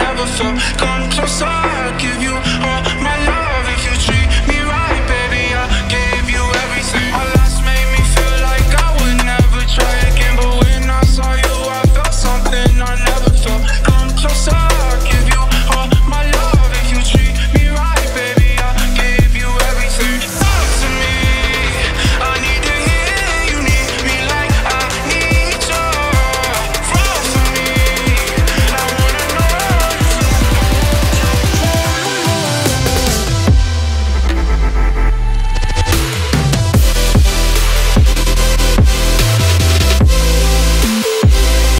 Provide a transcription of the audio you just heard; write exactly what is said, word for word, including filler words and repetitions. never felt. Come closer, I'll give you all.